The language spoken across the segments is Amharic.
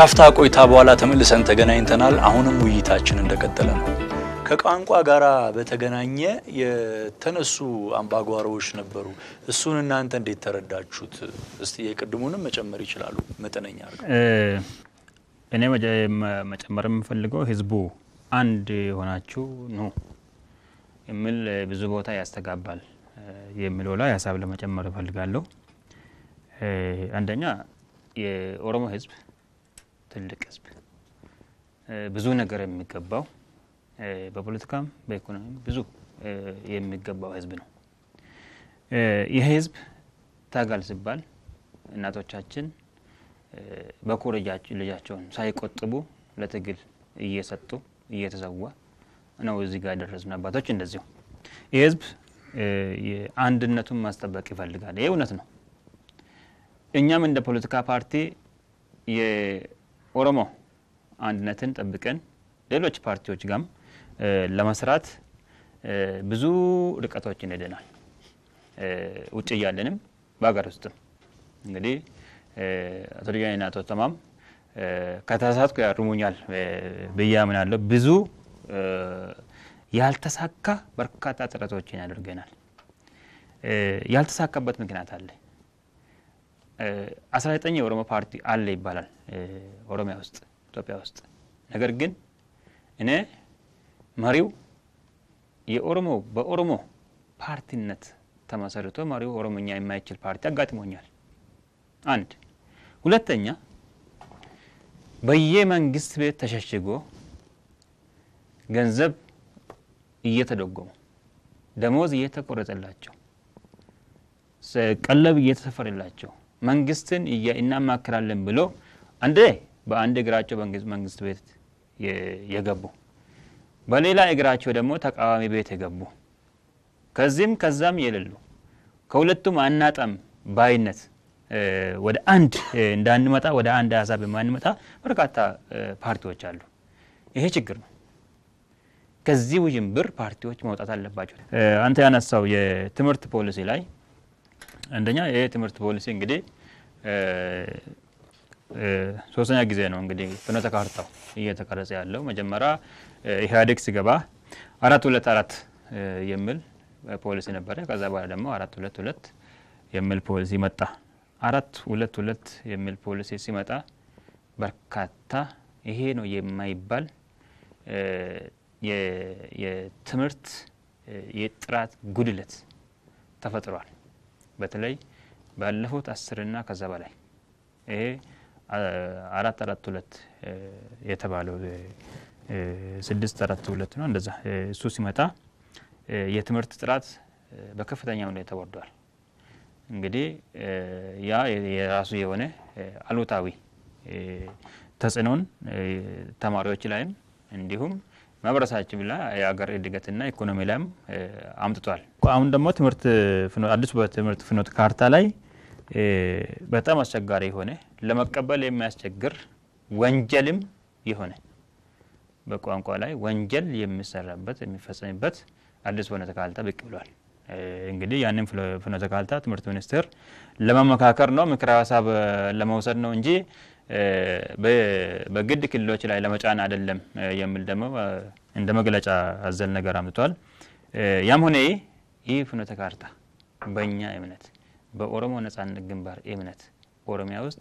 ካፍታ ቆይታ በኋላ ተመልሰን ተገናኝተናል። አሁንም ውይይታችን እንደቀጠለ ነው። ከቋንቋ ጋራ በተገናኘ የተነሱ አምባጓሮዎች ነበሩ። እሱን እናንተ እንዴት ተረዳችሁት? እስቲ የቅድሙንም መጨመር ይችላሉ መጠነኛ አድርገው። እኔ መጨመርም ፈልገው ህዝቡ አንድ ሆናችሁ ነው የሚል ብዙ ቦታ ያስተጋባል የሚለው ላይ ሐሳብ ለመጨመር ፈልጋለሁ። አንደኛ የኦሮሞ ህዝብ ትልቅ ህዝብ ብዙ ነገር የሚገባው በፖለቲካም በኢኮኖሚም ብዙ የሚገባው ህዝብ ነው። ይሄ ህዝብ ታጋል ሲባል እናቶቻችን በኮረጃቸው ልጃቸውን ሳይቆጥቡ ለትግል እየሰጡ እየተሰዋ ነው እዚህ ጋር ደረስን። አባቶች እንደዚህ ይሄ ህዝብ የአንድነቱን ማስተባበቅ ይፈልጋል። ይሄ እውነት ነው። እኛም እንደ ፖለቲካ ፓርቲ የኦሮሞ አንድነትን ጠብቀን ሌሎች ፓርቲዎች ጋም ለማስራት ብዙ ርቀቶችን ሄደናል። ውጭ ያለንም ባገር ውስጥም እንግዲህ አቶሪያና ተማም ከተሳሳትኩ ያርሙኛል በያምናለሁ። ብዙ ያልተሳካ በርካታ ጥረቶችን አድርገናል። ያልተሳካበት ምክንያት አለ። 19 የኦሮሞ ፓርቲ አለ ይባላል ኦሮሚያ ውስጥ ኢትዮጵያ ውስጥ። ነገር ግን እኔ ማሪው የኦሮሞ በኦሮሞ ፓርቲነት ተመሰረተ ማሪው ኦሮሞኛ የማይችል ፓርቲ አጋጥሞኛል። አንድ ሁለተኛ በየመንግስት ቤት ተሸሽጎ ገንዘብ እየተደጎሙ ደሞዝ እየተቆረጠላቸው ቀለብ እየተሰፈረላቸው መንግስትን እናማክራለን ብሎ አንዴ በአንድ እግራቸው መንግስት ቤት የገቡ በሌላ እግራቸው ደግሞ ተቃዋሚ ቤት የገቡ ከዚህም ከዛም የሌሉ ከሁለቱም አናጣም ባይነት ወደ አንድ እንዳንመጣ ወደ አንድ ሐሳብ ማንመጣ በርካታ ፓርቲዎች አሉ። ይሄ ችግር ነው። ከዚህ ውዥንብር ፓርቲዎች መውጣት አለባቸው። አንተ ያነሳው የትምህርት ፖሊሲ ላይ አንደኛ የትምህርት ፖሊሲ እንግዲህ ሶስተኛ ጊዜ ነው እንግዲህ ፍኖተ ካርታው እየተቀረጸ ያለው። መጀመሪያ ኢህአዴግ ሲገባ 4-2-4 የሚል ፖሊሲ ነበረ። ከዛ በኋላ ደግሞ 4-2-2 የሚል ፖሊሲ መጣ። 4-2-2 የሚል ፖሊሲ ሲመጣ በርካታ ይሄ ነው የማይባል የትምህርት የጥራት ጉድለት ተፈጥሯል። በተለይ ባለፉት 10 እና ከዛ በላይ ይሄ 4-4-2 የተባለው 6-4-2 ነው እንደዛ እሱ ሲመጣ የትምህርት ጥራት በከፍተኛ ሁኔታ ወርዷል። እንግዲህ ያ የራሱ የሆነ አሉታዊ ተጽዕኖን ተማሪዎች ላይም እንዲሁም ማብራራታችን ላይ የአገር እድገትና ኢኮኖሚ ላይም አምጥቷል። አሁን ደግሞ ትምህርት አዲስ በትምህርት ፍኖት ካርታ ላይ በጣም አስቸጋሪ ሆነ ለመቀበል የሚያስቸግር ወንጀልም ይሆነ በቋንቋ ላይ ወንጀል የሚሰራበት የሚፈጸምበት አዲስ ፍኖተ ካርታ ብቅ ብሏል። እንግዲህ ያንን ፍኖተ ካርታ ትምህርት ሚኒስቴር ለማመካከር ነው ምክረ ሐሳብ ለማውሰድ ነው እንጂ በግድ ክልሎች ላይ ለመጫን አይደለም የሚል ደግሞ እንደ መግለጫ አዘል ነገር አምጥቷል። ያም ሆነ ይህ ፍኖተ ካርታ በእኛ እምነት በኦሮሞ ነጻነት ግንባር እምነት ኦሮሚያ ውስጥ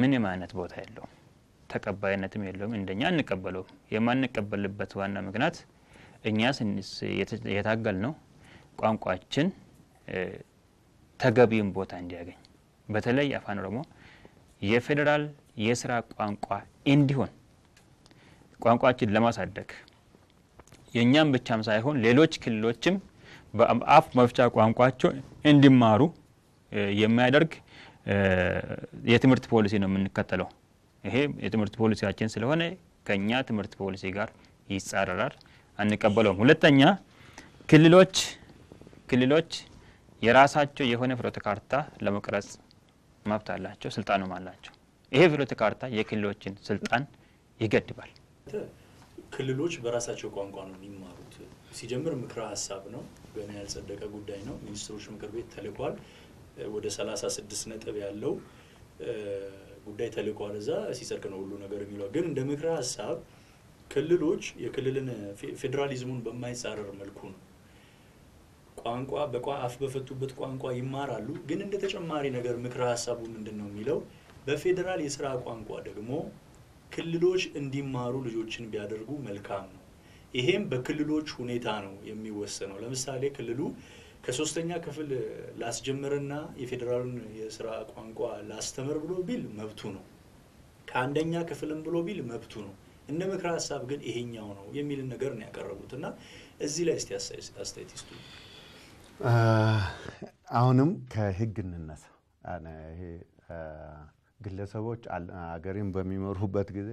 ምንም አይነት ቦታ የለውም፣ ተቀባይነትም የለውም። እንደኛ አንቀበለውም። የማንቀበልበት ዋና ምክንያት እኛ ስንስ የታገል ነው ቋንቋችን ተገቢውን ቦታ እንዲያገኝ በተለይ አፋን ኦሮሞ የፌደራል የሥራ ቋንቋ እንዲሆን ቋንቋችን ለማሳደግ የኛም ብቻም ሳይሆን ሌሎች ክልሎችም በአፍ መፍቻ ቋንቋቸው እንዲማሩ የሚያደርግ የትምህርት ፖሊሲ ነው የምንከተለው። ይሄ የትምህርት ፖሊሲያችን ስለሆነ ከኛ ትምህርት ፖሊሲ ጋር ይጻረራል፣ አንቀበለውም። ሁለተኛ ክልሎች የራሳቸው የሆነ ፍኖተ ካርታ ለመቅረጽ መብት አላቸው፣ ስልጣኑም አላቸው። ይሄ ፍኖተ ካርታ የክልሎችን ስልጣን ይገድባል። ክልሎች በራሳቸው ቋንቋ ነው የሚማሩት። ሲጀምር ምክረ ሐሳብ ነው፣ ገና ያልጸደቀ ጉዳይ ነው። ሚኒስትሮች ምክር ቤት ተልቋል። ወደ 36 ነጥብ ያለው ጉዳይ ተልቋል እዛ ሲሰርከነው ሁሉ ነገር የሚለው ግን እንደምክራ ሐሳብ ክልሎች የክልልን ፌደራሊዝሙን በማይጻረር መልኩ ነው ቋንቋ በአፍ በፈቱበት ቋንቋ ይማራሉ ግን እንደተጨማሪ ነገር ምክራ ሐሳቡ ምንድነው የሚለው በፌደራል የሥራ ቋንቋ ደግሞ ክልሎች እንዲማሩ ልጆችን ቢያደርጉ መልካም ነው ይሄም በክልሎች ሁኔታ ነው የሚወሰነው ለምሳሌ ክልሉ ከሶስተኛ ክፍል ላስጀምርና የፌደራሉን የሥራ ቋንቋ ላስተምር ብሎ ቢል መብቱ ነው ከአንደኛ ክፍልም ብሎ ቢል መብቱ ነው እንደ ምክራ ሐሳብ ግን ይሄኛው ነው የሚል ነገር ነው ያቀረቡትና እዚህ ላይ አስተያየት ይስጡ አሁንም ከህግ እንነሳ አና ይሄ ግለሰቦች አገሬን በሚመሩበት ጊዜ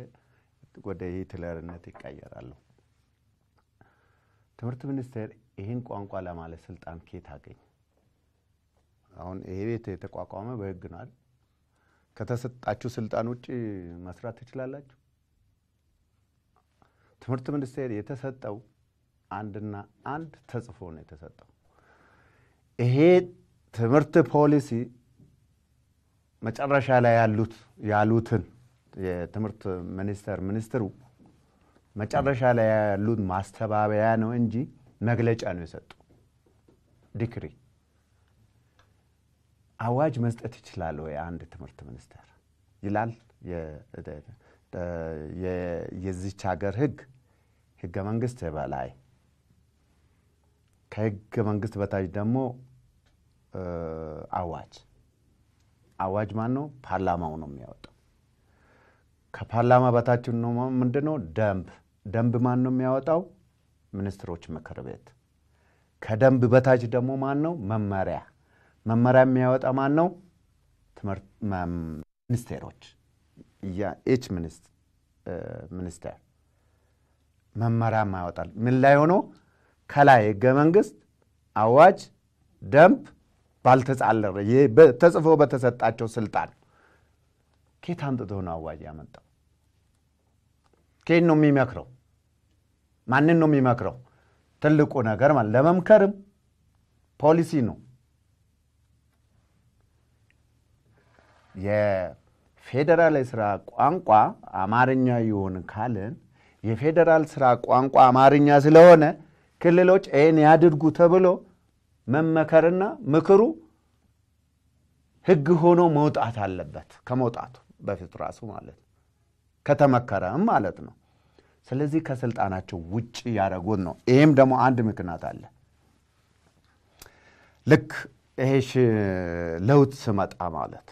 ወደ ሂትለርነት ይቀየራሉ ትምህርት ሚኒስቴር ይሄን ቋንቋ ለማለት ስልጣን ከየት አገኘ አሁን ይሄ ቤት ተቋቋመ በህግ ነው አይደል ከተሰጣችሁ ስልጣን ውጪ መስራት ትችላላችሁ ትምህርት ሚኒስቴር የተሰጠው አንድና አንድ ተጽፎ ነው የተሰጠው ይሄ ትምህርት ፖሊሲ መጨረሻ ላይ ያሉትን የትምህርት ሚኒስትሩ መጨረሻ ላይ ያሉት ማስተባበያ ነው እንጂ መግለጫ ነው የሰጡ ዲክሪ አዋጅ መስጠት ይችላል ወይ አንድ ትምህርት ሚኒስትር ይላል የዚህ ሀገር ህገ መንግስት በላይ ከህገ መንግስት በታች ደግሞ አዋጅ ማን ነው ፓርላማው ነው የሚያወጣው ከፓርላማ በታች ነው ምንድነው ደንብ ማን ነው የሚያወጣው ሚኒስትሮች ምክር ቤት ከደንብ በታች ደግሞ ማን ነው መመሪያ የሚያወጣ ማን ነው ትምህርት ሚኒስቴሮች ያ ኤች ሚኒስተር መመሪያ ማውጣል ምን ላይ ሆኖ ከላይ ህገ መንግስት አዋጅ ደንብ ባልተጻለረ ተጽፎ በተሰጣቸው ስልጣን ከታን ተደሆነ አዋጅ ያመጣው ከነው የሚመክረው ማንንም ነው የሚመክረው ትልቁ ነገር ማለት ለመምከርም ፖሊሲ ነው የፌደራል ስራ ቋንቋ አማርኛ ይሁን ካለን የፌደራል ስራ ቋንቋ አማርኛ ስለሆነ ክልሎች እኔ ያድርጉ ተብሎ መመከርና ምክሩ ህግ ሆኖ መውጣት አለበት ከመውጣቱ በፊት ራሱ ማለት ከተመከረም ማለት ነው ስለዚህ ከስልጣናቸው ውጪ ያረጉን ነው ይሄም ደግሞ አንድ ምክንያት አለ ልክ እሺ ለውጥ ስመጣ ማለት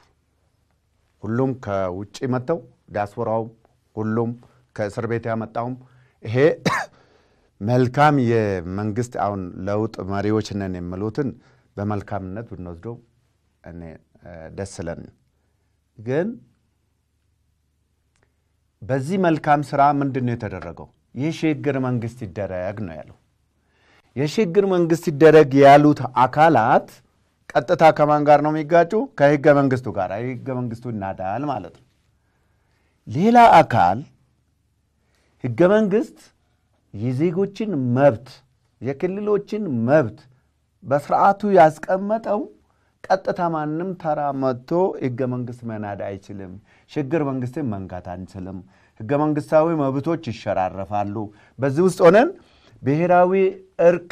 ሁሉም ከውጪ መተው ዳስወራው ሁሉም ከእስር ቤት ያመጣው ይሄ መልካም የመንግስት አሁን ለውጥ ማሪዎች ነን የምሉትን በመልካምነት ብንወስደው እኔ ደስለን ግን በዚህ መልካም ስራ ምንድነው የተደረገው የሽግግር መንግስት ይደረግ ነው ያለው የሽግግር መንግስት ይደረግ ያሉት አካላት ቀጥታ ከማን ጋር ነው የሚጋጩ ከህገ መንግስቱ ጋር ህገ መንግስቱ እናዳል ማለት ነው ሌላ አካል ህገ መንግስት የዜጎችን መብት የክልሎችን መብት በስርዓቱ ያስቀመጠው ቀጥታ ማንም ተራመቶ ህገ መንግስት መናድ አይችልም ሽግግር መንግስትን መንካት አንችልም ህገ መንግስታዊ መብቶች ይሸራረፋሉ በዚህ ውስጥ ሆነን ብሔራዊ እርቅ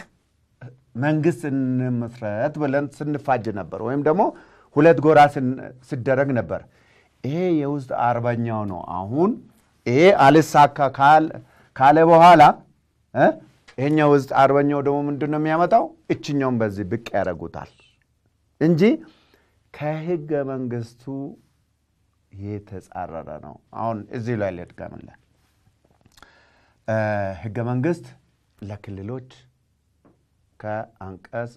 መንግስት እንመስረት ብለን ስንፋጅ ነበር ወይም ደግሞ ሁለት ጎራ ሲደረግ ነበር ይሄ የውስጥ አርባኛው ነው አሁን ይሄ አልሳካ ካለ በኋላ እኛው ውስጥ አርባኛው ደግሞ ምንድነው የሚያመጣው እቺኛው በዚህ ብቅ ያረጉታል እንጂ ከህገ መንግስቱ የተጻረረ ነው አሁን እዚህ ላይ ለድጋምላ ህገ መንግስት ለክልሎች ከአንቀጽ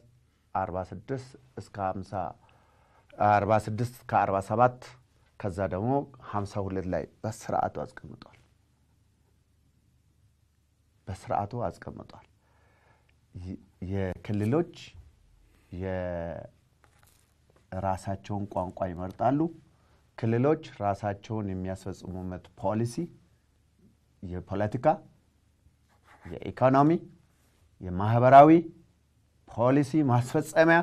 46 እስከ 50 46 ከ47 ከዛ ደግሞ 52 ላይ በስርዓቱ አስቀምጧል የክልሎች የራሳቸውን ቋንቋ ይመርጣሉ ክልሎች ራሳቸውን የሚያስፈጽሙበት ፖሊሲ የፖለቲካ የኢኮኖሚ የማህበራዊ ፖሊሲ ማስፈጸሚያ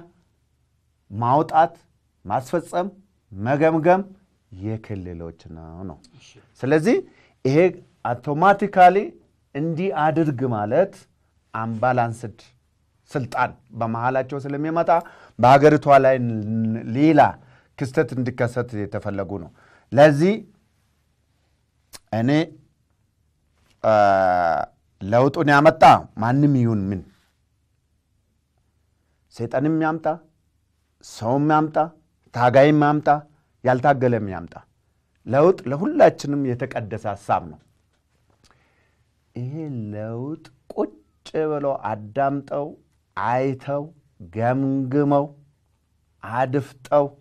ማውጣት ማስፈጸም መገምገም Yekelelochna no. Selezi, eh automatically indi adirg malet unbalanced sultan. Bamahalacho selemimata bagarituala in lila kistet indicasat tefalaguno. Lazi ane laut unyamata manimiun min. Setanim yamta, som yamta, tagaim yamta. Yalta Galem Yamta. Laut Lahulachinum Yetek at the Samno. E laut Cochevelo Adamto, Aito, Gamgumo, Adifto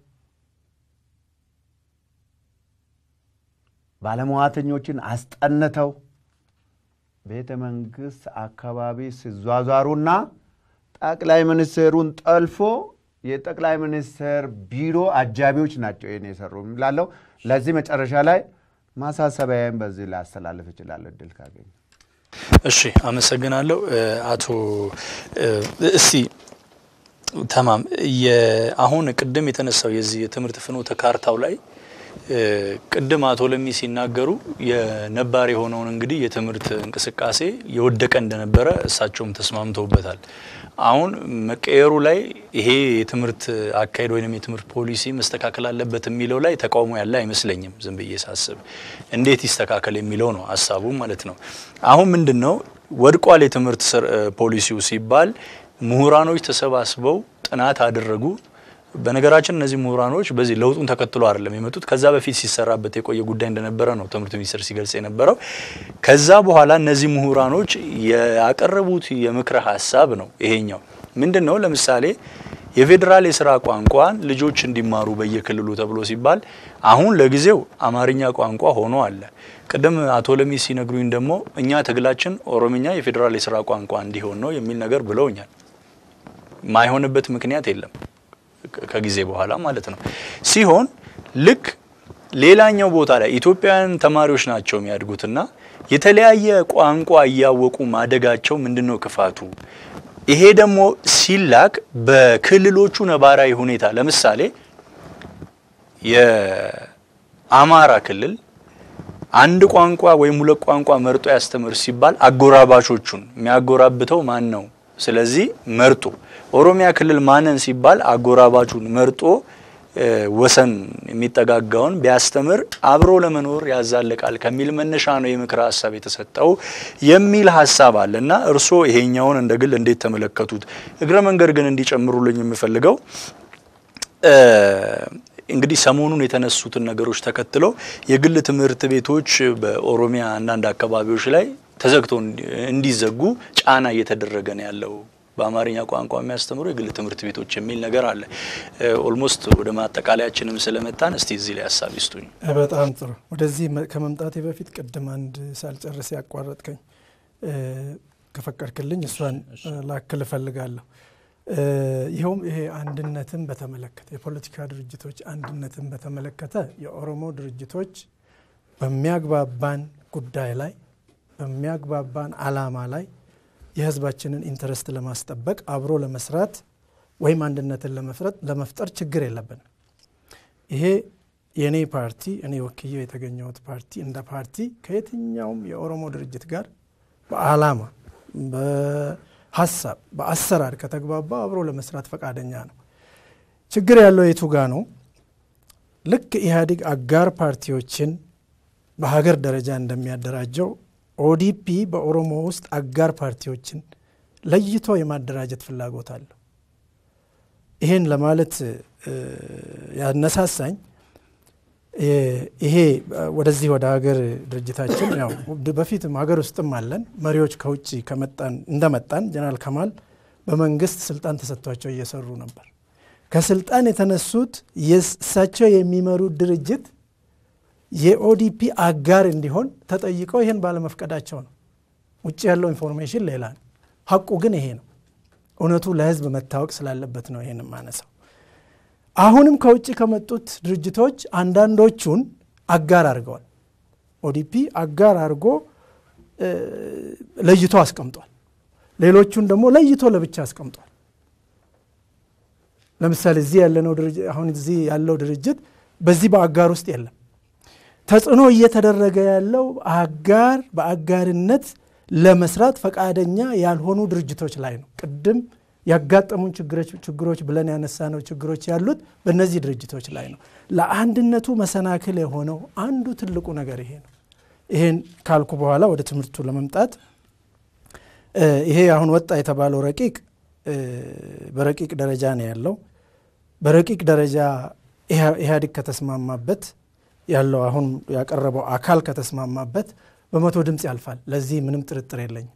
Balamuatinuchin Ast Anato Betamangus Akababis Zazaruna Taklaimanisserunt Alfo. Yet a climate is her bureau at Jabuch Nacho in his room. Lalo, Lazimich Arashalai, Massa Sabem Bazilla Salal Vichalal Delcagin. She, I'm a Saganalo, Ato, see Tamam, ye Ahon Kademitan Soyezi, Temertefanuta Cartaulai, Kadematolemis in Nagaru, ye Nabari Honon Gri, Temert and Casacase, Yodekan Denabera, Sachum Tasmam to Betal. አሁን መቀየሩ ላይ ይሄ ትምርት አካሄድ ወይንም የትምርት ፖሊሲ መስተካከል አለበት የሚለው ላይ ተቃውሞ ያለ አይመስለኝም ዝም ብዬ ሳስብ እንዴት ይስተካከለ የሚለው ነው ሐሳቡ ማለት ነው አሁን ምንድነው ወድቋል የትምርት ፖሊሲው ሲባል ምሁራኖች ተሰባስበው ጥናት አደረጉ በነገራችን እነዚህ ምሁራኖች በዚህ ለውጡን ተከትሎ አይደለም የመጡት ከዛ በፊት ሲሰራበት የቆየ ጉዳይ እንደነበረ ነው ትምርት ሚኒስተር ሲገልጽ የነበረው ከዛ በኋላ እነዚህ ምሁራኖች ያቀረቡት የምክረ ሐሳብ ነው ይሄኛው ምንድነው ለምሳሌ የፌደራል የሥራ ቋንቋን ልጆች እንዲማሩ በየክልሉ ተብሎ ሲባል አሁን ለጊዜው አማርኛ ቋንቋ ሆኖ አለ ቀደም አቶ ለሚ ሲነግሩኝ ደግሞ እኛ ተግላችን ኦሮምኛ የፌደራል የሥራ ቋንቋ እንዲሆን ነው የሚል ነገር ብለውኛል ማይሆንበት ምክንያት የለም ከጊዜ በኋላ ማለት ነው ሲሆን ልክ ሌላኛው ቦታ ላይ ኢትዮጵያውያን ተማሪዎች ናቸው የሚያድጉትና የተለያየ ቋንቋ ያወቁ ማደጋቸው ምንድነው ክፋቱ ይሄ ደግሞ ሲላክ በክልሎቹ ነባራዊ ሁኔታ ለምሳሌ የአማራ ክልል አንድ ቋንቋ ወይም ሁለት ቋንቋ መርጦ ያስተምር ሲባል አጎራባቾቹን የሚያጎራብተው ማን ነው ስለዚህ መርጦ ኦሮሚያ ክልል ማነን ሲባል አጎራባቹን መርጦ ወሰን የሚጠጋጋውን ቢያስተምር አብሮ ለመኖር ያዛለቃል ከሚል መነሻ ነው የምክራ ሐሳብ የተሰጠው የሚል ሐሳብ አለና እርሶ ይሄኛውን እንደግል እንዴት ተመለከቱት እግረ መንገር ግን እንዲጨምሩልኝ የምፈልገው እንግዲህ ሰሞኑን የተነሱት ነገሮች ተከትለው የግል ትምህርት ቤቶች በኦሮሚያ እና አንድ አካባቢዎች ላይ ተዘግቶ እንዲዘጉ ጫና እየተደረገ ነው ያለው በአማርኛ ቋንቋ የሚያስተምሩ የግል ትምህርት ቤቶች የሚል ነገር አለ ኦልሞስት ወደ ማጠቃለያችንም ስለመጣን እስቲ እዚህ ላይ ሐሳብ ይስጡኝ በጣም ጥሩ ወደዚህ ከመምጣቴ በፊት ቀደም አንድ ሳልጨርስ ያቋረጥከኝ ከፈቀድክልኝ እሷን ላክል ፈልጋለሁ ይሄውም ይሄ አንድነትን በተመለከተ የፖለቲካ ድርጅቶች አንድነትን በተመለከተ የኦሮሞ ድርጅቶች በሚያግባባን ጉዳይ ላይ በሚያግባባን ዓላማ ላይ የህዝባችንን ኢንተረስት ለማስተበቅ አብሮ ለመስራት ወይ ማንድነትን ለመፍረት ለመፍጠር ችግር የለብን ይሄ የኔ ፓርቲ እኔ ወክዬ የተገኘሁት ፓርቲ እንደ ፓርቲ ከየትኛውም የኦሮሞ ድርጅት ጋር በዓላማ በሐሳብ በአሰራር ከተግባባ አብሮ ለመስራት ፈቃደኛ ነው ችግር ያለው የቱ ጋር ነው ልክ ኢህአዲግ አጋር ፓርቲዎችን በሀገር ደረጃ እንደሚያደራጀው ኦዲፒ በኦሮሞ ውስጥ አጋር ፓርቲዎችን ለይቶ የማደራጀት ፍላጎት አለ ይሄን ለማለት ያነሳሳኝ ይሄ ወደዚህ ወደ ሀገር ድርጅታችን ያው በፊት ሀገር ውስጥም አለን መሪዎች ከውጪ ከመጣን እንደመጣን ጀነራል ከማል በመንግስት ስልጣን ተሰጥቷቸው እየሰሩ ነበር ከስልጣን የተነሱት የሳቸው የሚመሩ ድርጅት የኦዲፒ አጋር እንዲሆን ተጠይቀው ይሄን ባለመፍቀዳቸው ነው ውጪ ያለው ኢንፎርሜሽን ሌላ ነው ሐቁ ግን ይሄ ነው እነቱ ለህዝብ መታወቅ ስላለበት ነው ይሄን ማነሳው አሁንም ከውጪ ከመጡት ድርጅቶች አንዳንዶቹን አጋር አድርገዋል ኦዲፒ አጋር አድርጎ ለይቶ አስቀምጧል ሌሎቹን ደግሞ ለይቶ ለብቻ አስቀምጧል ለምሳሌ እዚህ ያለው ድርጅት በዚህ በአጋር ውስጥ የለም ተጽኖ እየተደረገ ያለው አጋር በአጋርነት ለመስራት ፈቃደኛ ያልሆኑ ድርጅቶች ላይ ነው ቀደም ያጋጠሙን ችግሮች ብለን ያነሳነው ችግሮች ያሉት በእነዚህ ድርጅቶች ላይ ነው ለአንድነቱ መሰናክል የሆነው አንዱ ትልቁ ነገር ይሄ ነው ይሄን ካልኩ በኋላ ወደ ትምርቱ ለመምጣት ይሄ አሁን ወጣ የተባለው ረቂቅ በረቂቅ ደረጃ ነው ያለው በረቂቅ ደረጃ ኢህአዲክ ከተስማማበት ያለው አሁን ያቀረበው አካል ከተስማማበት በመቶ ድምጽ ያልፋል ለዚህ ምንም ጥርጥር የለኝ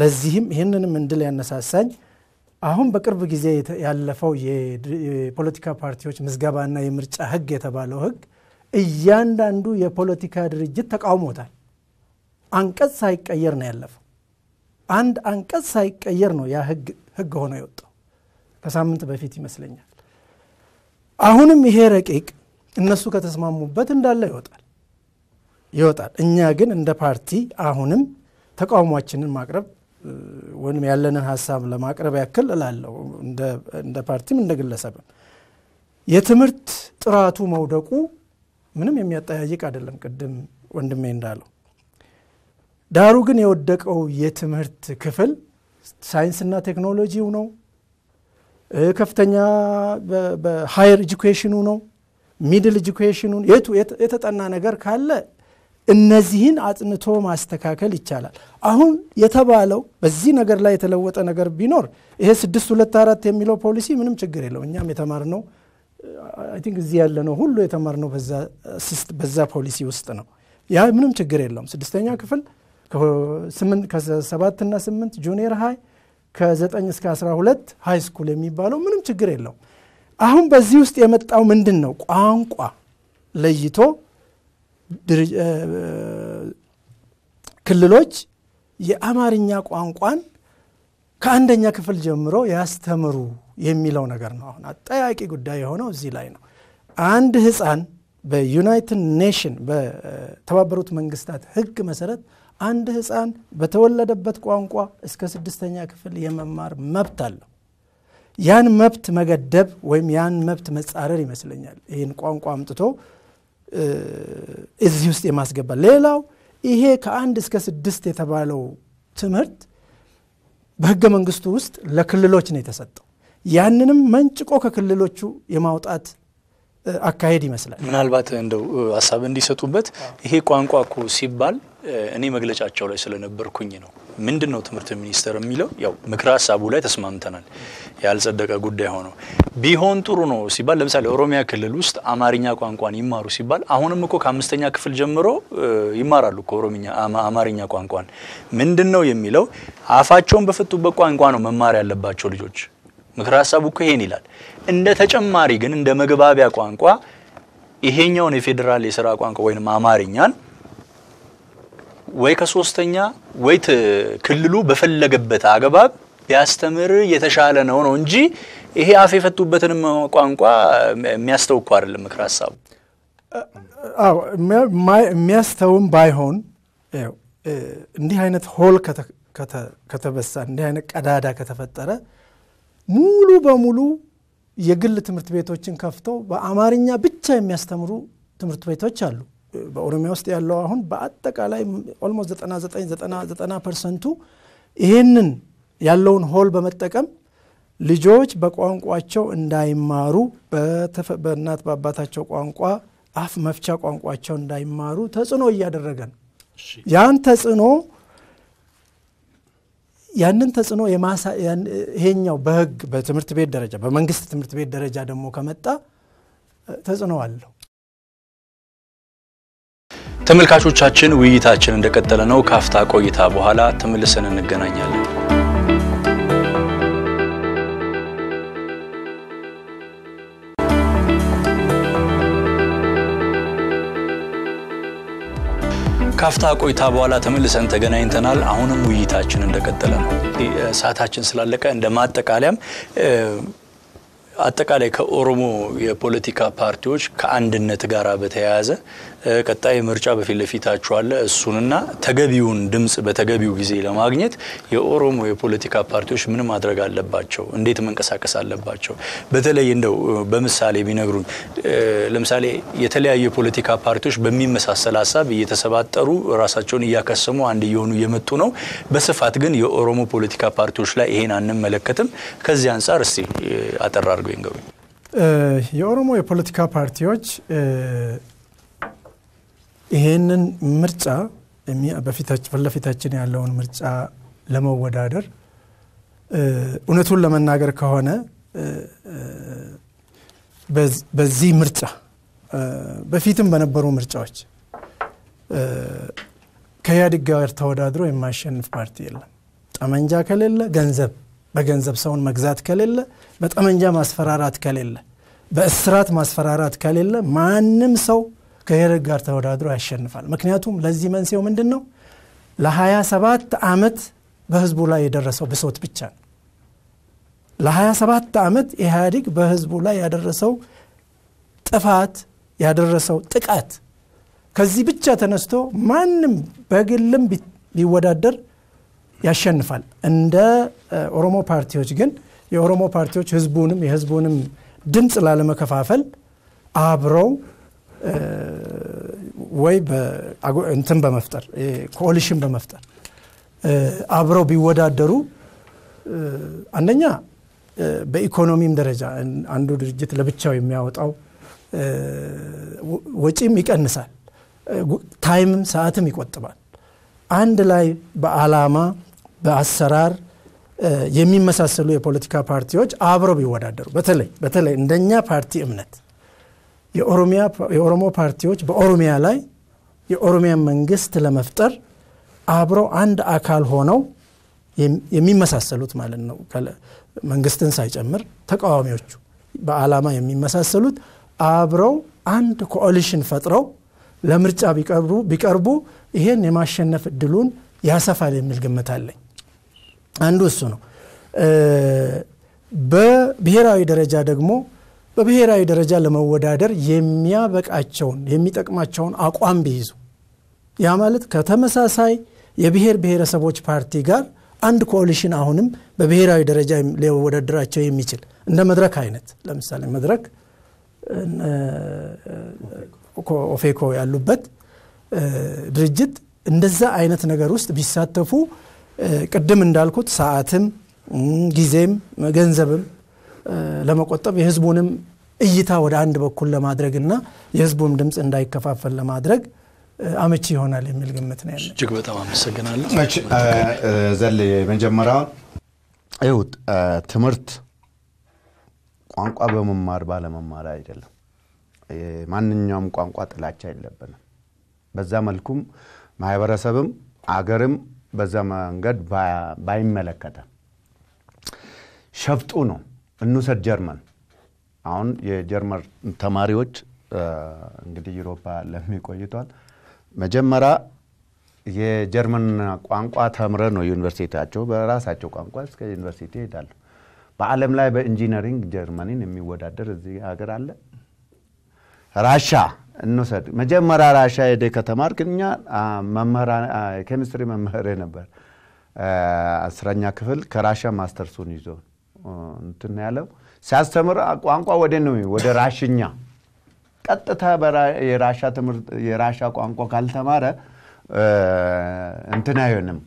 ለዚህም ይሄንንም እንድል ያነሳሳኝ አሁን በቅርብ ጊዜ ያለፈው የፖለቲካ ፓርቲዎች ምዝገባና የምርጫ ህግ የተባለው ህግ እያንዳንዱ የፖለቲካ ድርጅት ተቃውሞታል አንቀጽ ሳይቀየር ነው ያለፈው አንድ አንቀጽ ሳይቀየር ነው ያ ህግ ሆኖ የወጣው ከሳምንት በፊት ይመስለኛል አሁንም ይሄ ረቂቅ እነሱ ከተስማሙበት እንዳለ ይወጣል እኛ ግን እንደ ፓርቲ አሁንም ተቃውሟችንን ማቅረብ ወንም ያለንን ሐሳብ ለማቅረብ ያክል ላለው እንደ ፓርቲም እንደ ግለሰብም የትምርት ጥራቱ መውደቁ ምንም የሚያጠያይቅ አይደለም ቀደም ወንድሜ እንዳለው ዳሩ ግን የወደቀው የትምርት ክፍል ሳይንስና ቴክኖሎጂው ነው ከፍተኛ በሃየር ኤጁኬሽኑ ነው ሚድል ኤጁኬሽኑን የቱ የተጠና ነገር ካለ እነዚህን አጥንቶ ማስተካከል ይቻላል አሁን የተባለው በዚህ ነገር ላይ የተለወጠ ነገር ቢኖር ይሄ 624 የሚለው ፖሊሲ ምንም ችግር የለውም እኛም የተማርነው አይ ቲንክ እዚህ ያለነው ሁሉ የተማርነው በዛ ፖሊሲ ውስጥ ነው ያ ምንም ችግር የለውም 6ኛ ክፍል ከ7 እና 8 ጁኒየር ሃይ ከ9 እስከ 12 ሃይ ስኩል የሚባለው ምንም ችግር የለውም አሁን በዚህ ውስጥ የመጣው ምንድነው ቋንቋ ለይቶ ክልሎች የአማርኛ ቋንቋን ከአንደኛ ክፍል ጀምሮ ያስተምሩ የሚለው ነገር ነው አሁን አጠያቂ ጉዳይ የሆነው እዚህ ላይ ነው አንድ ህፃን በዩናይትድ ኔሽን በተባበሩት መንግስታት ህግ መሰረት አንድ ህፃን በተወለደበት ቋንቋ እስከ 6ኛ ክፍል የመማር መብት አለው ያን መብት መገደብ ወይም ያን መብት መጻረር ይመስለኛል ይሄን ቋንቋ አምጥቶ እዚህ ውስጥ የማስገባ ሌላው ይሄ ከአንድ እስከ 6 የተባለው ትምርት በህገ መንግስቱ ውስጥ ለክልሎች ነው የተሰጠው ያንንም መንጭቆ ከክልሎቹ የማውጣት አካሄድ ይመስላል ምናልባት እንደው ሐሳብ እንዲሰጡበት ይሄ ቋንቋኮ ሲባል እኔ መግለጫቸው ላይ ስለነበርኩኝ ነው ምንድነው ትምርት ሚኒስተር የሚለው ያው ምክራ ሐሳቡ ላይ ተስማምተናል ያልጸደቀ ጉዳይ ሆኖ ቢሆን ጥሩ ነው ሲባል ለምሳሌ ኦሮሚያ ክልል ውስጥ አማርኛ ቋንቋን ይማሩ ሲባል አሁንም እኮ ከ5ኛ ክፍል ጀምሮ ይማራሉ ኦሮሚኛ አማርኛ ቋንቋን ምንድነው የሚለው አፋቸውን በፈቱበት ቋንቋ ነው መማር ያለባቸው ልጆች ምክራ ሐሳቡ እኮ ይሄን ይላል እንደ ተጨማሪ ግን እንደ መግባቢያ ቋንቋ ይሄኛው ነው ፌደራል የሥራ ቋንቋ ወይንም አማርኛን ወይ ከሶስተኛ ወይ ክልሉ በፈለገበት አገባብ ያስተምር የተሻለ ነው ነው እንጂ ይሄ አፍ የፈቱበትን ቋንቋ የሚያስተውቁ አይደለም ምክራ ሐሳቡ አው የሚያስተውም ባይሆን እንዲህ አይነት ሆል ከተበሳ እንዲህ አይነት ቀዳዳ ከተፈጠረ ሙሉ በሙሉ የግል ትምርት ቤቶችን ከፍተው በአማርኛ ብቻ የሚያስተምሩ ትምርት ቤቶች አሉ በኦሮሚያ ውስጥ ያለው አሁን በአጠቃላይ almost 99% ይሄንን ያለውን ሆል በመጠቀም ልጆች በቋንቋቸው እንዳይማሩ በእናት በአባታቸው ቋንቋ አፍ መፍቻ ቋንቋቸው እንዳይማሩ ተጽኖ ያደረገን ያን ተጽኖ ያንን ተጽኖ የማሳ ይሄኛው በህግ በትምርት ቤት ደረጃ በመንግስት ትምርት ቤት ደረጃ ደሞ ከመጣ ተጽኖ አለው ተመልካቾቻችን ውይይታችን እንደቀጠለ ነው ካፍታ ቆይታ በኋላ ተመልሰን እንገናኛለን ካፍታ ቆይታ በኋላ ተመልሰን ተገናኝተናል አሁንም ውይይታችን እንደቀጠለ ነው ሰዓታችን ስላለቀ እንደማጠቃለም አጠቃላይ ከኦሮሞ የፖለቲካ ፓርቲዎች ከአንድነት ጋራ በተያያዘ ቀጣይ ምርጫ በፊት ለፊታቸው አለ እሱንና ተገቢውን ድምጽ በተገቢው ጊዜ ለማግኘት የኦሮሞ የፖለቲካ ፓርቲዎች ምን ማድረግ አለባቸው እንዴት መንቀሳቀስ አለባቸው በተለይ እንደው በምሳሌ ቢነግሩን ለምሳሌ የተለያየ የፖለቲካ ፓርቲዎች በሚመሳሰል ሐሳብ እየተሰባጠሩ ራሳቸውን ያከሰሙ አንድ የሆኑ የመጡ ነው በስፋት ግን የኦሮሞ ፖለቲካ ፓርቲዎች ላይ ይሄን አንመለከተም ከዚህ አንፃር እስቲ አጠራር የኦሮሞ የፖለቲካ ፓርቲዎች ይሄንን ምርጫ በፊታችን ያለውን ምርጫ ለመወዳደር እነቱን ለመናገር ከሆነ በዚህ ምርጫ በፊትም በነበሩ ምርጫዎች ከያድ ጋር ተወዳድሮ የማይሸንፍ ፓርቲ የለም ጠመንጃ ከሌለ ገንዘብ በገንዘብ ሰውን መግዛት ከሌለ በጠመንጃ ማስፈራራት ከሌለ በእስራት ማስፈራራት ከሌለ ማንም ሰው ከሄረግ ጋር ተወዳድሮ ያሸንፋል ምክንያቱም ለዚህ መንሰው ምንድነው ለ27 አመት በህዝቡ ላይ ያደረሰው ብሶት ብቻ ለ27 አመት ኢህአዲግ በህዝቡ ላይ ያደረሰው ጥፋት ያደረሰው ጥቃት ከዚህ ብቻ ተነስቶ ማንም በግልም ቢወዳደር ያሸንፋል እንደ ኦሮሞ ፓርቲዎች ግን የኦሮሞ ፓርቲዎች ህዝቡንም የህዝቡንም ድምጽ ላለመከፋፈል አብረው ወይ እንትን በመፍጠር ኮአሊሽን በመፍጠር አብረው ቢወዳደሩ አንደኛ በኢኮኖሚም ደረጃ አንዱ ድርጅት ለብቻው የሚያወጣው ወጪም ይቀንሳል ታይምም ሰዓትም ይቆጥባል አንድ ላይ በአላማ በአሰራር የሚመሳሰሉ የፖለቲካ ፓርቲዎች አብረው ይወዳደሩ በተለይ እንደኛ ፓርቲ እምነት የኦሮሞ ፓርቲዎች በኦሮሚያ ላይ የኦሮሚያ መንግስት ለመፍጠር አብረው አንድ አካል ሆነው የሚመሳሰሉት ማለት ነው መንግስትን ሳይጨምር ተቃዋሚዎቹ በአላማ የሚመሳሰሉት አብረው አንድ ኮአሊሽን ፈጥረው ለምርጫ ቢቀርቡ ይሄን የማሸነፍ ድሉን ያሰፋል የሚል ግምት አለኝ አንዱ እሱ ነው በብሔራዊ ደረጃ ደግሞ በብሔራዊ ደረጃ ለመወዳደር የሚያበቃቸውን የሚጠቅማቸውን አቋም ቢይዙ ያ ማለት ከተመሳሳይ የብሔር ብሔረሰቦች ፓርቲ ጋር አንድ ኮአሊሽን አሁንም በብሔራዊ ደረጃ ለወዳደራቸው የሚችል እንደ መድረክ አይነት ለምሳሌ መድረክ ኦፌኮ ያሉበት ድርጅት እንደዛ አይነት ነገር ውስጥ ቢሳተፉ ቀደም እንዳልኩት ሰዓትም ጊዜም ገንዘብም ለመቆጠብ የህዝቡንም እይታ ወደ አንድ በኩል ለማድረግና የህዝቡም ድምጽ እንዳይከፋፈል ለማድረግ አመቺ ይሆናል የሚል ግምት ነው ያለው እጅግ በጣም አመሰግናለሁ ዘለ መንጀመራ አይውት ትምርት ቋንቋ በመማር ባለመማር አይደለም ማንኛውም ቋንቋ ጥላቻ አይለበንም በዛ መልኩም ማህበረሰብም አገርም በዛ መንገድ ባይመለከታ ሸፍጡ ነው እንውሰድ ጀርመን አሁን የጀርመን ተማሪዎች እንግዲህ ዩሮፓ ለሚቆይቷል መጀመሪያ የጀርመን ቋንቋ ተምረው ነው ዩኒቨርሲቲያቸው በራሳቸው ቋንቋ እስከ ዩኒቨርሲቲ ይዳሉ በአለም ላይ በኢንጂነሪንግ ጀርመንን የሚወዳደር እዚህ ሀገር አለ ራሻ እንውሰድ መጀመሪያ ራሻ ሄደ ከተማርክኛ መምህር ኬሚስትሪ መምህር ነበር 10ኛ ክፍል ከራሻ ማስተርሱን ይዞ እንትን ያለው ሲያስተምር ቋንቋ ወደ ራሽኛ ቀጥታ በራሻ ትምህርት የራሻ ቋንቋ ካልተማረ እንትን አይሆንም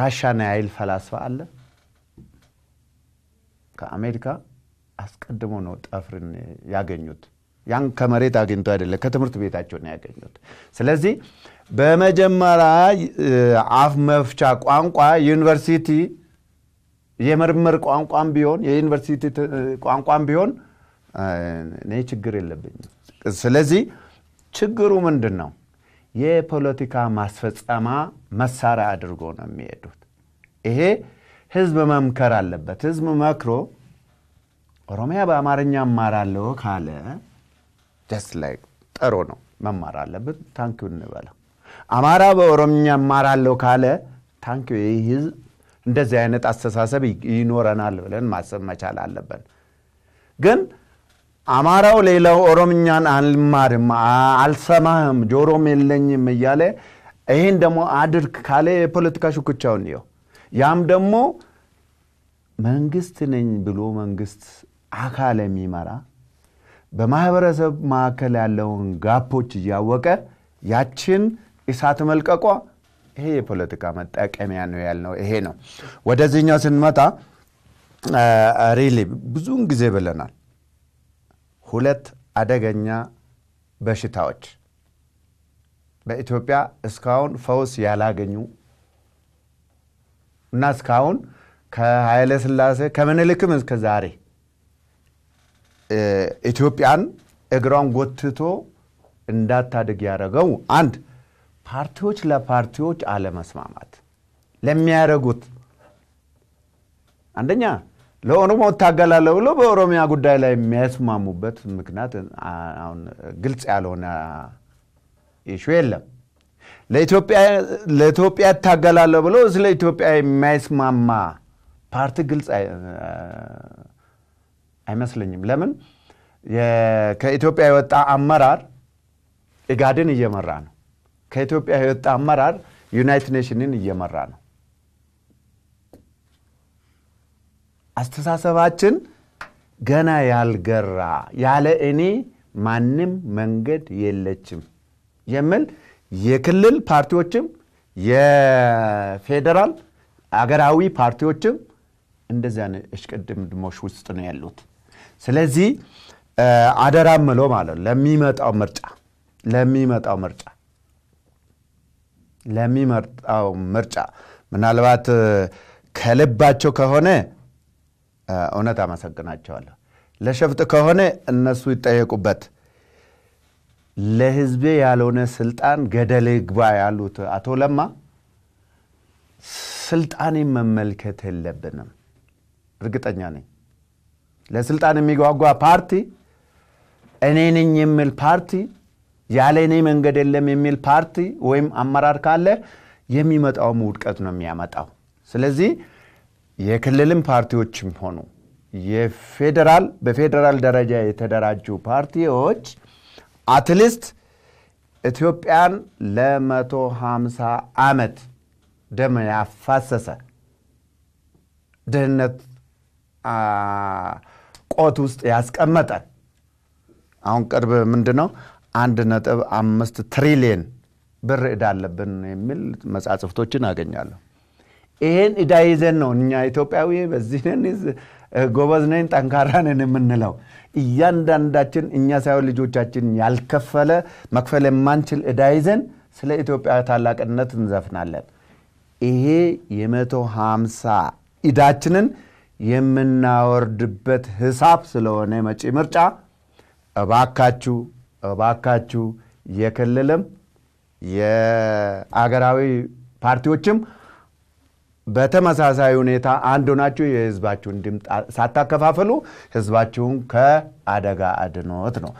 ራሻ ናይል ፈላስፋ አለ ከአሜሪካ አስቀድሞ ነው ጣፍርን ያገኙት ያን ከመሬት አግኝቶ አይደለም ከተምርት ቤታቸው ነው ያገኙት ስለዚህ በመጀመሪያ አፍ መፍቻ ቋንቋ ዩኒቨርሲቲ የመርመር ቋንቋም ቢሆን የዩኒቨርሲቲ ቋንቋም ቢሆን ነይ ችግር የለብኝ ስለዚህ ችግሩ ምንድነው የፖለቲካ ማስፈጸማ መሳሪያ አድርጎ ነው የሚሄዱት ይሄ ህዝብ መምከር አለበት ህዝብ መክሮ ኦሮሚያ በአማርኛ ማራለው ካለ just like ጥሩ ነው መማር አለበት ታንክ ዩ እንበለው አማራ በኦሮሚያ ማራለው ካለ ታንክ ዩ ይሄ እንደዚህ አይነት አስተሳሰብ ይኖርናል ብለን ማሰብ መቻል አለበት Gun Amaro Lelo Oromian Almarim Al Samam Joromileny Meyale Ein Demo Adr Kale Politica Shukuchonio Yam Demo Mangistinin below Mangist Akale Mimara Bamaveras Makala alone Gapuch Yawaka Yachin Isatumel Kakwa He Politica Matak Emmanuel no Eheno. What does in your sin matter? Really ብዙን ጊዜ በለናል ሁለት አደገኛ በሽታዎች በኢትዮጵያ እስካሁን ፈውስ ያላገኙ እና እስካሁን ከኃይለ ሥላሴ ከመንልክም እስከ ዛሬ ኢትዮጵያን እግራን ጎትቶ እንዳታደግ ያረጋው አንድ ፓርቲዎች ለፓርቲዎች አለመስማማት ለሚያረጉት አንደኛ ለኦሮሞ ተጋላለው ለኦሮሚያ ጉዳይ ላይ የሚያስማሙበት ምክንያት አሁን ግልጽ ያልሆነ ኢሹ የለም ለኢትዮጵያ ተጋላለው ብሎ ስለ ኢትዮጵያ የማይስማማ ፓርቲ ግልጽ አይመስልኝም ለምን ከኢትዮጵያ የወጣ አመራር ኢጋድን እየመራ ነው ከኢትዮጵያ የወጣ አመራር ዩናይትድ ኔሽንን እየመራ ነው አስተሳሰባችን ገና ያልገራ ያለ እኔ ማንም መንገድ የለችም የምን የክልል ፓርቲዎችም የፌደራል አገራዊ ፓርቲዎችም እንደዚያ እሽቅድም ድሞሽ ውስጥ ነው ያሉት ስለዚህ አደራምሎ ማለት ለሚመጣው ምርጫ ምናልባት ከልባቸው ከሆነ እውነት አመሰግናቸዋለሁ ለሸፍጥ ከሆነ እነሱ ይጠየቁበት ለህዝብ ያለውነ ስልጣን ገደል ይግባ ያሉት አቶ ለማ ስልጣን መመልከት የለብንም እርግጠኛ ነኝ ለስልጣን የሚጓጓ ፓርቲ እኔ ነኝ የሚል ፓርቲ ያለ እኔ መንገድ የለም የሚል ፓርቲ ወይም አመራር ካለ የሚመጣው ውድቀት ነው የሚያመጣው ስለዚህ የክልልም ፓርቲዎችም ሆኑ የፌደራል በፌደራል ደረጃ የተደራጁ ፓርቲዎች አትሊስት ኢትዮጵያን ለ150 አመት ደም ያፋሰሰ ድህነት ቆት ውስጥ ያስቀመጠ አሁን ቅርብ ምንድነው 1.5 ትሪሊየን ብር እዳለብን የሚል መጻጽፍቶችን አገኛለሁ ይሄን ኢዳይዘን ነው እኛ ኢትዮጵያዊ በዚህን ጎበዝነን ጠንካራነን የምንለው እያንዳንዳችን እኛ ሳይሆን ልጆቻችን ያልከፈለ መክፈል የማንችል ኢዳይዘን ስለ ኢትዮጵያ ታላቅነት እንዘፍናለን ይሄ የ150 ኢዳችንን የምናወርድበት ሂሳብ ስለሆነ መጪ ምርጫ እባካችሁ የክልልም የአገራዊ ፓርቲዎችም በተመሳሳይ ሁኔታ አንድ ሆናችሁ የህዝባችሁን ድምጽ ሳታከፋፈሉ ህዝባችሁን ከአደጋ አድኖት ነው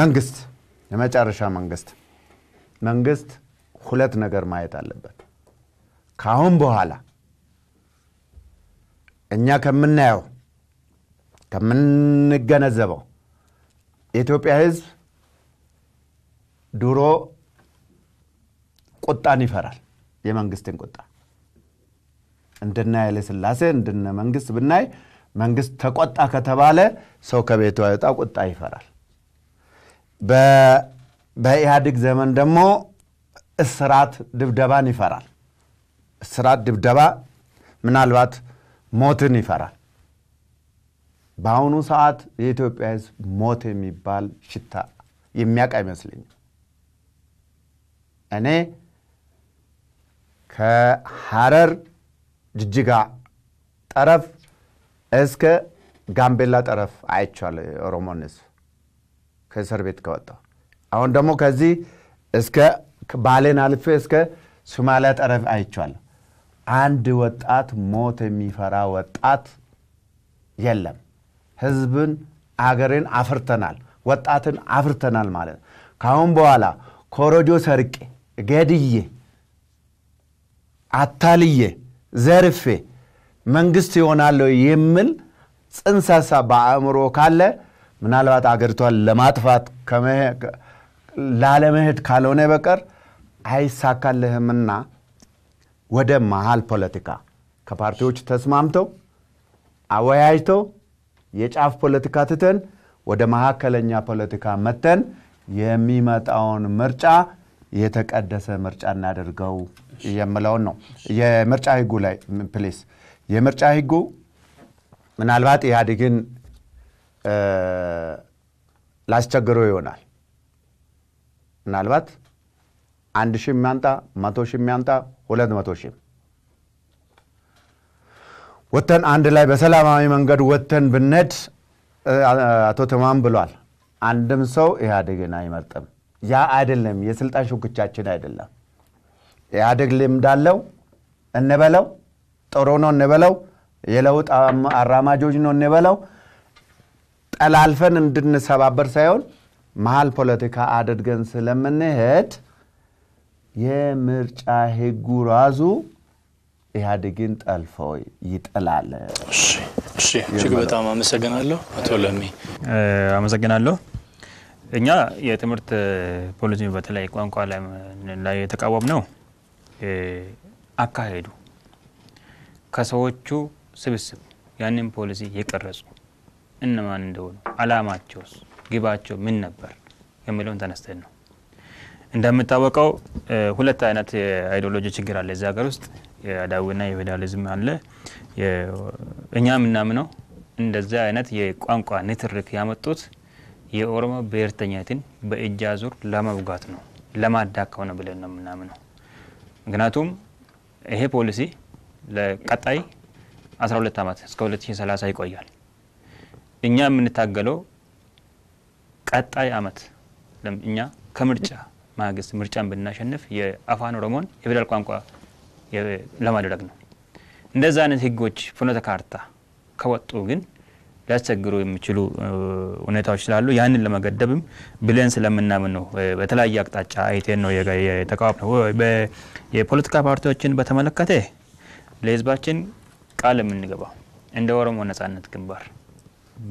መንግስት የመጨረሻ መንግስት ሁለት ነገር ማየት አለበት ካሁን በኋላ እኛ ከምናየው ከምንገነዘበው ኢትዮጵያ ህዝብ ድሮ ቁጣን ይፈራል የመንግስትን ቁጣ እንደና ያለ ስላሴ እንደነ መንግስት ብናይ መንግስት ተቆጣ ከተባለ ሰው ከቤቱ አይጣ ቁጣ ይፈራል በኢህአዲግ ዘመን ደሞ እስራት ድብደባን ይፈራል እስራት ድብደባ ምናልባት ሞትን ይፈራል ባሁኑ ሰዓት የኢትዮጵያ ህዝብ ሞት የሚባል ሽታ የሚያቃ አይመስልኝ እኔ ከሐረር ጅጅጋ ጠረፍ እስከ ጋምቤላ ጠረፍ አይቻለ ኦሮሞንስ ከእስር ቤት ከወጣ አሁን ደሞ ከዚህ እስከ ባሌን አልፈ እስከ ሶማሊያ ጠረፍ አይቻለ አንድ ወጣት ሞት የሚፈራ ወጣት የለም ህዝብን አገርን አፍርተናል ወጣትን አፍርተናል ማለት ካሁን በኋላ ኮሮጆ ሰርቄ ገድዬ አታልዬ ዘርፌ መንግስት ይሆናል የሚል ጽንሰሳ ባእምሮ ካለ ምናልባት አገርቷል ለማጥፋት ላለመሄድ ካልሆነ በቀር አይሳካለህምና ወደ መሃል ፖለቲካ ከፓርቲዎች ተስማምተው አወያይተው የጫፍ ፖለቲካ ተተን ወደ ማሃከለኛ ፖለቲካ መተን የሚመጣውን ምርጫ የተቀደሰ ምርጫ እናደርገው የምለው ነው የምርጫ ህጉ ላይ ፕሊስ የምርጫ ህጉ ምናልባት ያድግን ላስቸገሩ ይሆናል ምናልባት 1000 ማንታ 100000 ማንታ 200000 ወተን አንድ ላይ በሰላማዊ መንገድ ወተን ብነድ አቶ ተማም ብሏል አንድም ሰው ያደገና ይመርጣም ያ አይደለም የስልጣን ሹክቻችን አይደለም ያደግልም ዳለው እንበለው ጦሮኖ እንበለው የለውጥ አራማጆች ነው እንበለው ጠላልፈን እንድንሰባበር ሳይሆን መሃል ፖለቲካ አድርገን ስለምንሄድ የምርጫ ህጉ ራሱ ያደግን ጠልፈው ይጥላል እሺ እሺ እጅግ በጣም አመሰግናለሁ አቶ ለሚ አመሰግናለሁ እኛ የትምርት ፖሊሲ በተለይ ቋንቋ ላይ የተቃወም ነው አካሄዱ ከሰዎቹ ስብስብ ያንን ፖሊሲ ይቀርጹ እንማን እንደሆነ አላማቸውስ ግባቸው ምን ነበር የሚለውን ተነስተን ነው እንደምታወቀው ሁለት አይነት አይዲዮሎጂ ችግር አለ እዚህ ሀገር ውስጥ ያዳውና የፌደራሊዝም አለ የኛም እናም ነው እንደዛ አይነት የቋንቋ ንትርክ ያመጡት የኦሮሞ በርተኛትን በእጃዙር ለማውጋት ነው ለማዳካው ነው ብለን እናም ነው ምክንያቱም ይሄ ፖሊሲ ለቀጣይ 12 አመት እስከ 2030 ይቆያል እኛም እንታገለው ቀጣይ አመት ለምኛ ከምርጫ ማግስት ምርጫን ብናሸንፍ የአፋን ኦሮሞን የፌደራል ቋንቋ ለማድረግ ነው እንደዛ አይነት ህጎች ፍኖተ ካርታ ከወጡ ግን ያስቸግሩ የሚችሉ ሁኔታዎች ስላሉ ያንን ለማገደብም ብለን ስለምናምን ነው በተለያየ አቅጣጫ አይቴን ነው የተቃወም ነው የፖለቲካ ፓርቲዎችን በተመለከተ ለህዝባችን ቃል የምንገባው እንደ ኦሮሞ ነፃነት ግንባር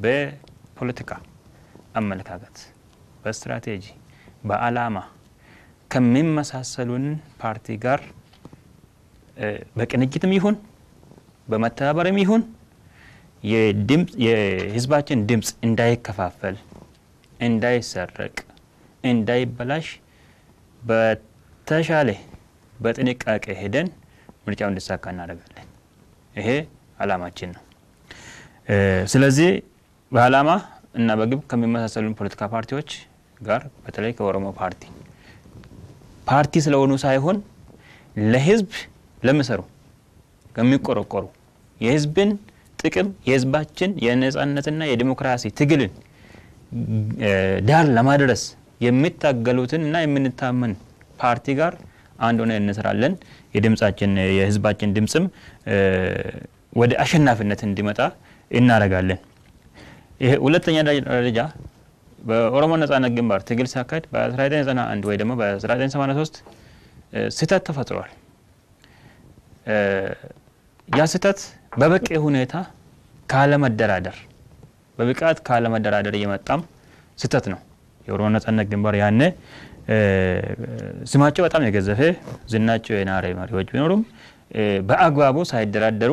በፖለቲካ አመለካከት በስትራቴጂ በአላማ ከመመሳሰሉን ፓርቲ ጋር በቅንጅትም ይሁን በመተባበርም ይሁን የድምጽ የህዝባችን ድምጽ እንዳይከፋፈል እንዳይሰረቅ እንዳይበላሽ በተሻለ በጥንቃቄ ሄደን ምርጫውን እንድሳካ እናደርጋለን ይሄ አላማችን ነው ስለዚህ በአላማ እና በግብ ከመመሳሰሉን ፖለቲካ ፓርቲዎች ጋር በተለይ ከኦሮሞ ፓርቲ ስለሆኑ ሳይሆን ለህዝብ ለምሰሩ ከሚቆረቆሩ የህዝብን ጥቅም የህዝባችን የነጻነትና የዲሞክራሲ ትግልን ዳር ለማድረስ የሚታገሉትና የምንታመን ፓርቲ ጋር አንድ ሆነን እንሰራለን የድምጻችን የህዝባችን ድምጽም ወደ አሸናፊነት እንዲመጣ እናረጋለን ይሄ ሁለተኛ ደረጃ በኦሮሞ ነጻነት ግንባር ትግል ሳካድ በ1991 ወይ ደግሞ በ1983 ስህተት ተፈጥሯል ያ ስህተት በበቂ ሁኔታ ካለ መደራደር የመጣም ስህተት ነው የኦሮሞ ነጻነት ግንባር ያነ ስማቸው በጣም የገዘፈ ዝናቸው የናረ መሪዎች ቢኖሩም በአግባቡ ሳይደራደሩ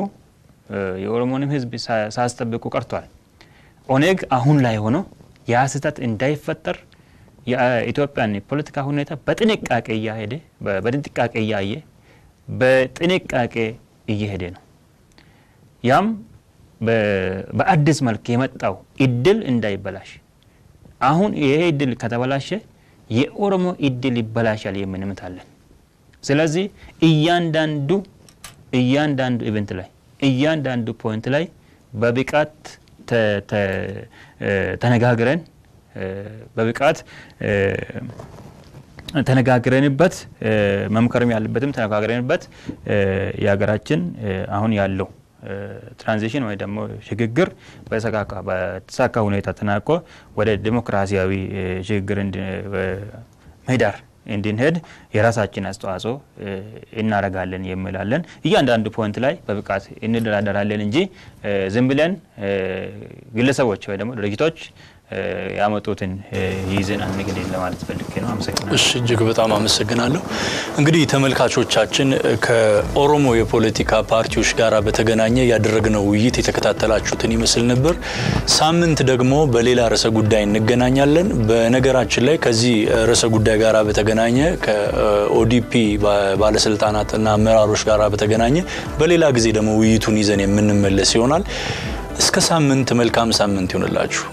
የኦሮሞንም ህዝብ ሳስተብቁ ቀርቷል ኦነግ አሁን ላይ ሆኖ ያ ስህተት እንዳይፈጠር የኢትዮጵያን ፖለቲካ ሁኔታ በጥንቃቄ ያሄደ በጥንቃቄ ያየ በጥንቃቄ እየሄደ ነው ያም በአዲስ መልክ የመጣው እድል እንዳይበላሽ አሁን ይሄ እድል ከተበላሸ የኦሮሞ እድል ይበላሻል የምንምታለን ስለዚህ እያንዳንዱ ኢቨንት ላይ እያንዳንዱ ፖይንት ላይ በብቃት ተነጋግረንበት መምከርም ያለበትም ተነጋግረንበት ያገራችን አሁን ያለው ትራንዚሽን ወይ ደግሞ ሽግግር በተሳካ ሁኔታ ተናቆ ወደ ዲሞክራሲያዊ ሽግግር እንደ ምህዳር እንድንሄድ የራሳችን አስተዋጽኦ እናረጋለን የምላለን እያንዳንዱ ፖይንት ላይ በብቃት እንደራደራለን እንጂ ዝም ብለን ግለሰቦች ወይ ደግሞ ድርጅቶች ያመጡትን ይዘን አንገደል ለማለት ፈልጌ ነው። አመሰግናለሁ። እሺ እጅግ በጣም አመሰግናለሁ። እንግዲህ ተመልካቾቻችን ከኦሮሞ የፖለቲካ ፓርቲዎች ጋራ በተገናኘ ያደረግነው ውይይት የተከታተላችሁትን ይመስል ነበር። ሳምንት ደግሞ በሌላ ርዕሰ ጉዳይ እንገናኛለን። በነገራችን ላይ ከዚህ ርዕሰ ጉዳይ ጋራ በተገናኘ ከኦዲፒ ባለስልጣናትና አመራሮች ጋራ በተገናኘ በሌላ ጊዜ ደግሞ ውይይቱን ይዘን የምንመለስ ይሆናል። እስከ ሳምንት መልካም ሳምንት ይሁንላችሁ።